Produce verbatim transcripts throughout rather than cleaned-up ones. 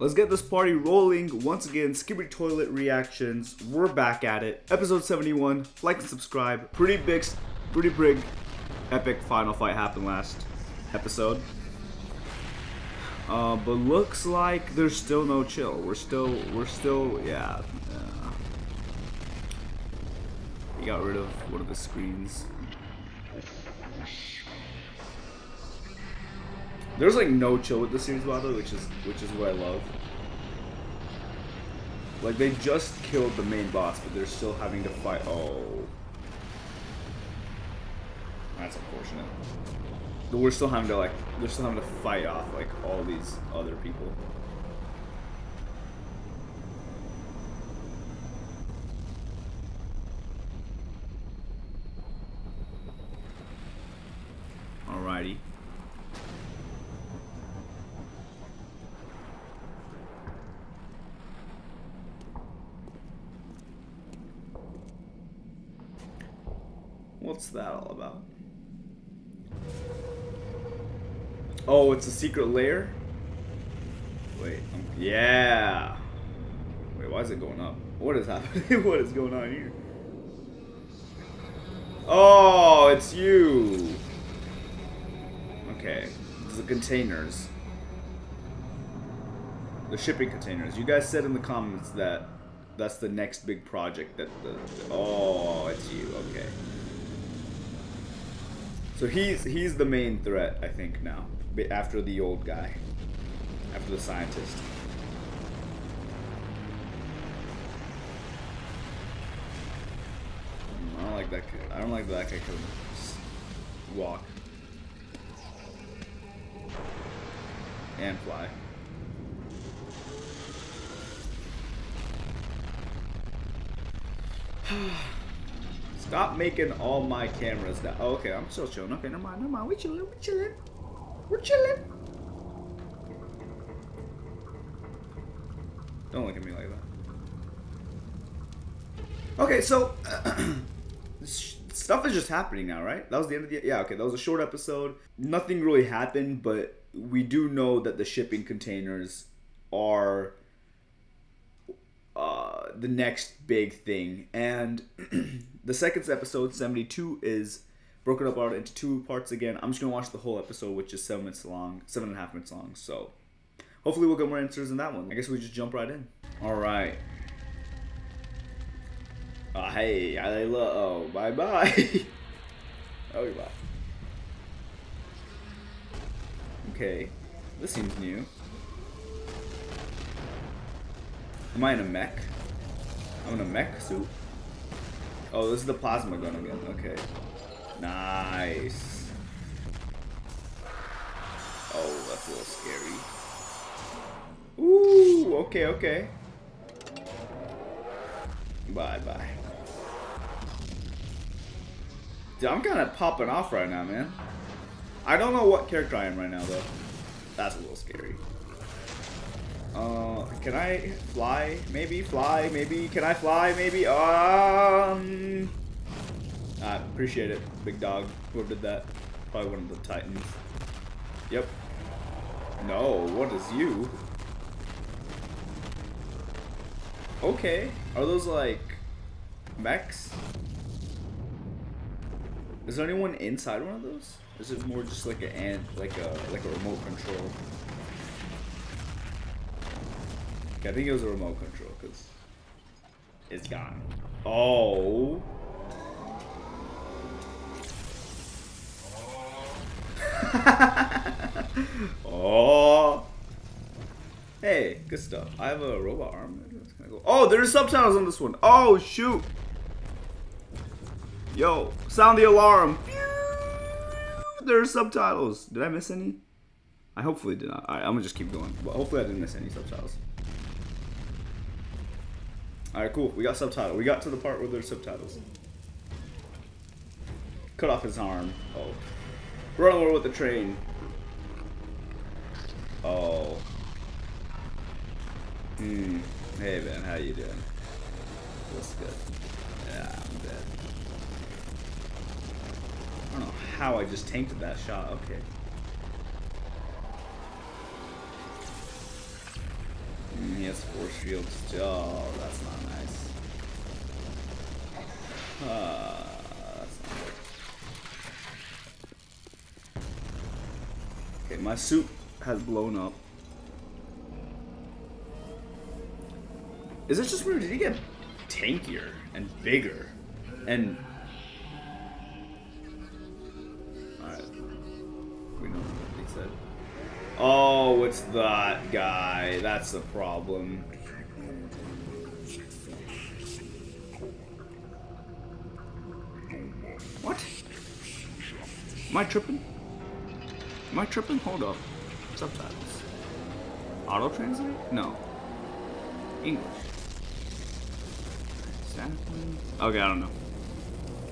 Let's get this party rolling. Once again, Skibidi Toilet reactions. We're back at it. Episode seventy-one. Like and subscribe. Pretty big, pretty big, epic final fight happened last episode. Uh, but looks like there's still no chill. We're still, we're still, yeah. Uh, he got rid of one of the screens. There's like no chill with this series, by the way, which is which is what I love. Like they just killed the main boss, but they're still having to fight. Oh, that's unfortunate. But we're still having to like they're still having to fight off like all these other people. Alrighty. What's that all about? Oh, it's a secret lair? Wait, um, yeah! Wait, why is it going up? What is happening? What is going on here? Oh, it's you! Okay, it's the containers. The shipping containers. You guys said in the comments that that's the next big project that the... the oh, it's you, okay. So he's he's the main threat, I think, now. After the old guy. After the scientist. I don't like that kid. I don't like that guy could walk. And fly. Stop making all my cameras down. Oh, okay, I'm still chilling. Okay, never mind, never mind. We chilling, we chilling. We're chilling. Don't look at me like that. Okay, so stuff is just happening now, right? That was the end of the... Yeah, okay, that was a short episode. Nothing really happened, but we do know that the shipping containers are... Uh, the next big thing, and the second episode, seventy-two, is broken up into two parts again. I'm just gonna watch the whole episode, which is seven minutes long, seven and a half minutes long. So hopefully we'll get more answers in that one. I guess we just jump right in. All right. Uh, hey, I love. Oh, bye bye. Oh, bye. Okay, this seems new. Am I in a mech? I'm in a mech suit? Oh, this is the plasma gun again. Okay. Nice. Oh, that's a little scary. Ooh, okay, okay. Bye, bye. Dude, I'm kind of popping off right now, man. I don't know what character I am right now, though. That's a little scary. Uh, can I fly? Maybe fly. Maybe can I fly? Maybe. Um. I appreciate it, big dog. Whoever did that, probably one of the titans. Yep. No. What is you? Okay. Are those like mechs? Is there anyone inside one of those? Is it more just like an ant, like a like a remote control? I think it was a remote control because it's gone. Oh. Oh. Hey, good stuff. I have a robot arm. That's kinda cool. Oh, there's subtitles on this one. Oh, shoot. Yo, sound the alarm. There's subtitles. Did I miss any? I hopefully did not. All right, I'm gonna just keep going. But hopefully I didn't miss any subtitles. Alright, cool. We got subtitle. We got to the part where there's subtitles. Cut off his arm. Oh. Run over with the train. Oh. Hmm. Hey, man. How you doing? What's good? Yeah, I'm dead. I don't know how I just tainted that shot. Okay. has four shields. Oh, that's not nice. Uh, that's not good. Okay, my suit has blown up. Is it just weird? Did he get tankier and bigger and... Alright. We know what he said. Oh, it's that guy. That's the problem. What? Am I tripping? Am I tripping? Hold up. Subtitles. Auto-translate? No. English. Okay, I don't know.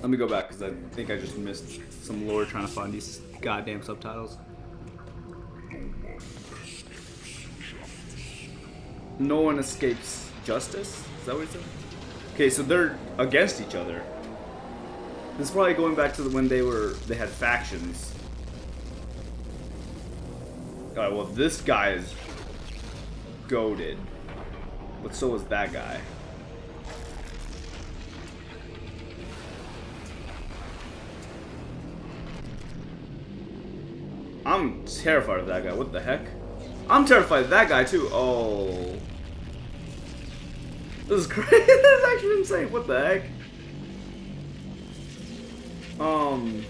Let me go back because I think I just missed some lore trying to find these goddamn subtitles. No one escapes justice? Is that what he said? Okay, so they're against each other. This is probably going back to the, when they were they had factions. Alright, well this guy is goated. But so is that guy. I'm terrified of that guy. What the heck? I'm terrified of that guy too. Oh. This is crazy. This is actually insane. What the heck? Um.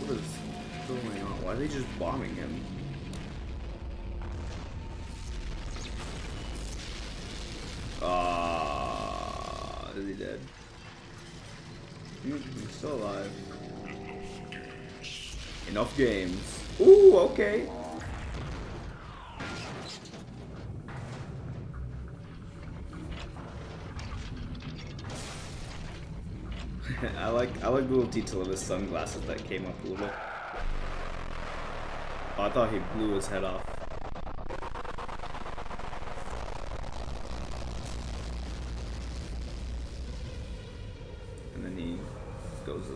What is going on? Why are they just bombing him? Ah. Uh, Is he dead? He's still alive. Enough games. Ooh, okay. I like I like the little detail of his sunglasses that came up a little bit. Oh, I thought he blew his head off.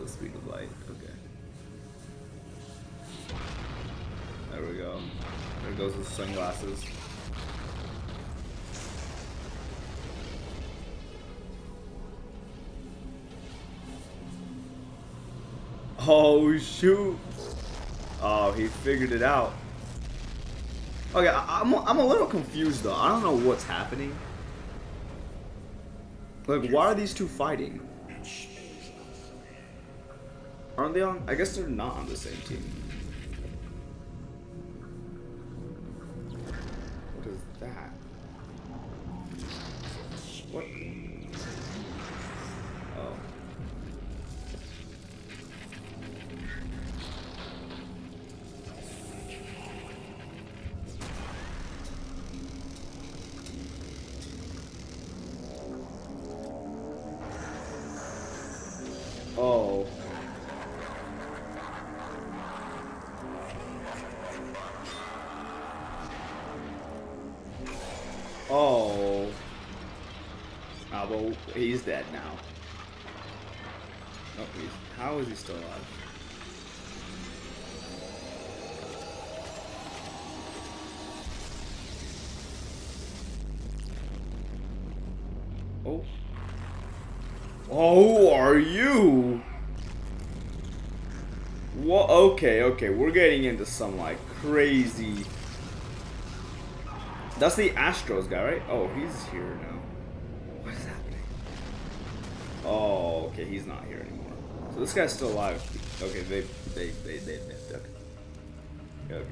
Speed of light, okay. There we go. There goes his sunglasses. Oh shoot! Oh, he figured it out. Okay, I I'm, I'm a little confused though. I don't know what's happening. Like, why are these two fighting? Aren't they on? I guess they're not on the same team. What is that? What? Oh. Oh. Ah, well, he's dead now. Oh, he's, how is he still alive? Oh. Oh, are you? What? Okay, okay, we're getting into some, like, crazy... That's the Astros guy, right? Oh, he's here now. What is happening? Oh, okay, he's not here anymore. So this guy's still alive. Okay, they, they, they, they, they, okay. Okay.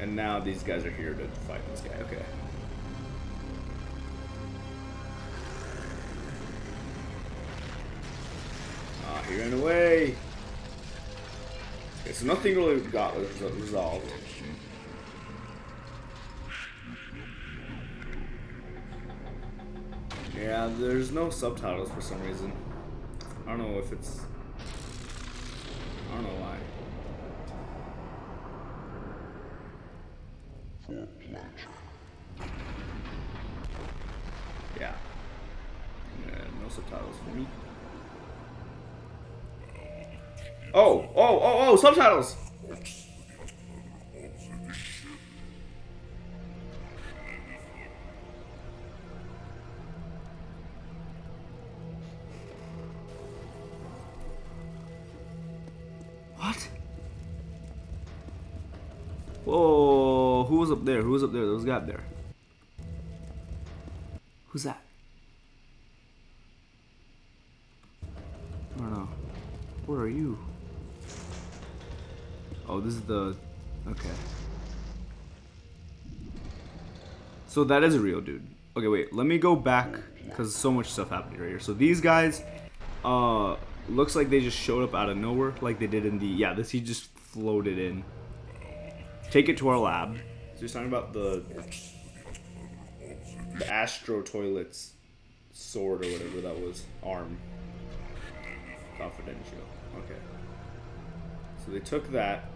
And now these guys are here to fight this guy. Okay. Ah, he ran away. Okay, so nothing really got resolved. Yeah, there's no subtitles for some reason. I don't know if it's... I don't know why. Yeah. Yeah, no subtitles for me. Oh, oh, oh, oh, subtitles! What? Whoa, who was up there? Who was up there? There was a guy up there. Who's that? I don't know. Where are you? Oh, this is the... Okay. So that is a real dude. Okay, wait. Let me go back, because so much stuff happened right here. So these guys... Uh... Looks like they just showed up out of nowhere, like they did in the... Yeah, this he just floated in. Take it to our lab. So he's talking about the... The Astro Toilet's sword or whatever that was. Arm. Confidential. Okay. So they took that.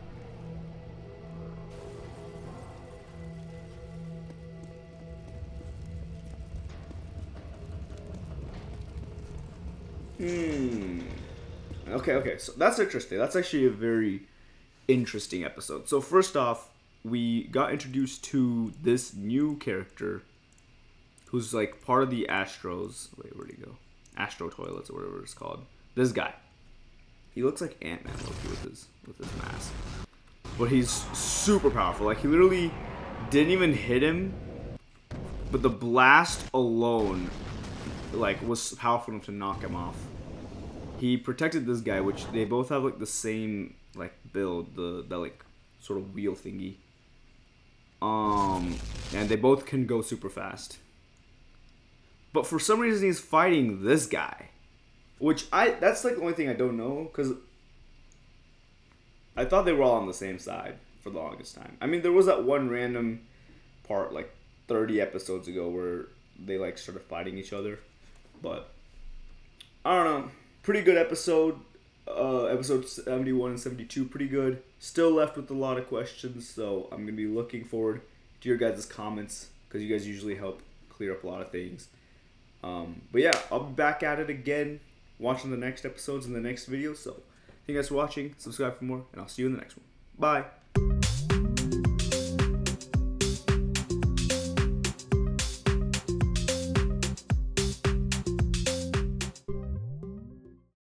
Hmm. Okay, okay. So that's interesting. That's actually a very interesting episode. So first off, we got introduced to this new character who's like part of the Astros. Wait, where'd he go? Astro Toilets or whatever it's called. This guy. He looks like Ant-Man with his, with his mask. But he's super powerful. Like, he literally didn't even hit him. But the blast alone, like, was powerful enough to knock him off. He protected this guy, which they both have, like, the same, like, build. The, that, like, sort of wheel thingy. Um, and they both can go super fast. But for some reason, he's fighting this guy. Which, I, that's like the only thing I don't know, because I thought they were all on the same side for the longest time. I mean, there was that one random part, like, thirty episodes ago where they, like, started fighting each other. But, I don't know. Pretty good episode. Uh, episode seventy-one and seventy-two, pretty good. Still left with a lot of questions, so I'm going to be looking forward to your guys' comments, because you guys usually help clear up a lot of things. Um, but yeah, I'll be back at it again, watching the next episodes in the next video. So thank you guys for watching, subscribe for more, and I'll see you in the next one. Bye.